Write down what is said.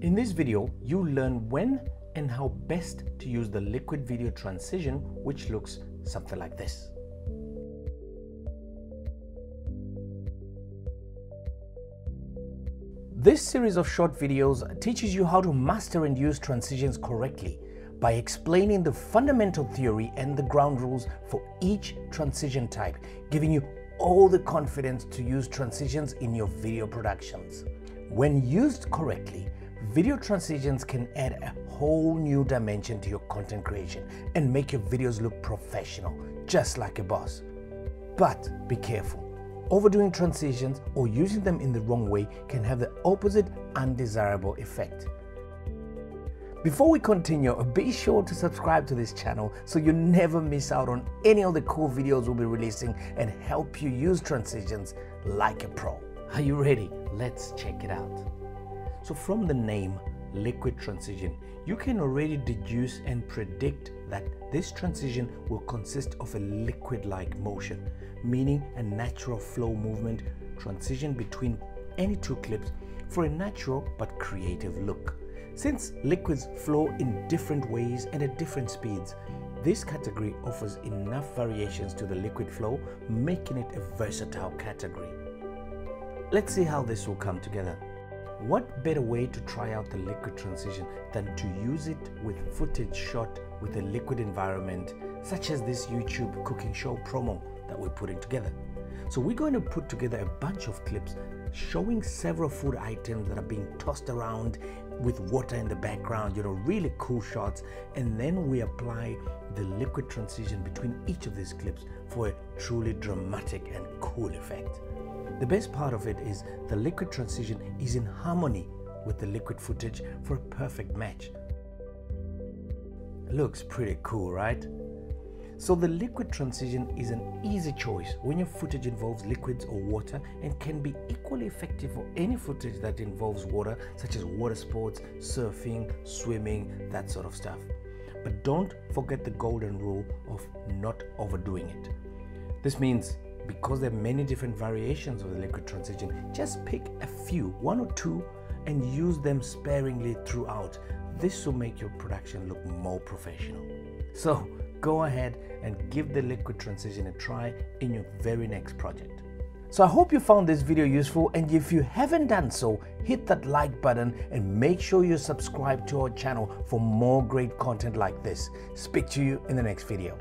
In this video, you'll learn when and how best to use the liquid video transition, which looks something like this. This series of short videos teaches you how to master and use transitions correctly by explaining the fundamental theory and the ground rules for each transition type, giving you all the confidence to use transitions in your video productions. When used correctly, video transitions can add a whole new dimension to your content creation and make your videos look professional, just like a boss. But be careful. Overdoing transitions or using them in the wrong way can have the opposite undesirable effect. Before we continue, be sure to subscribe to this channel so you never miss out on any of the cool videos we'll be releasing and help you use transitions like a pro. Are you ready? Let's check it out. So from the name, liquid transition, you can already deduce and predict that this transition will consist of a liquid-like motion, meaning a natural flow movement transition between any two clips for a natural but creative look. Since liquids flow in different ways and at different speeds, this category offers enough variations to the liquid flow, making it a versatile category. Let's see how this will come together. What better way to try out the liquid transition than to use it with footage shot with a liquid environment, such as this YouTube cooking show promo that we're putting together. So we're going to put together a bunch of clips showing several food items that are being tossed around with water in the background, you know, really cool shots. And then we apply the liquid transition between each of these clips for a truly dramatic and cool effect. The best part of it is the liquid transition is in harmony with the liquid footage for a perfect match. Looks pretty cool, right? So the liquid transition is an easy choice when your footage involves liquids or water and can be equally effective for any footage that involves water, such as water sports, surfing, swimming, that sort of stuff. But don't forget the golden rule of not overdoing it. This means because there are many different variations of the liquid transition, just pick a few, one or two, and use them sparingly throughout. This will make your production look more professional. So go ahead and give the liquid transition a try in your very next project. So I hope you found this video useful, and if you haven't done so, hit that like button and make sure you subscribe to our channel for more great content like this. Speak to you in the next video.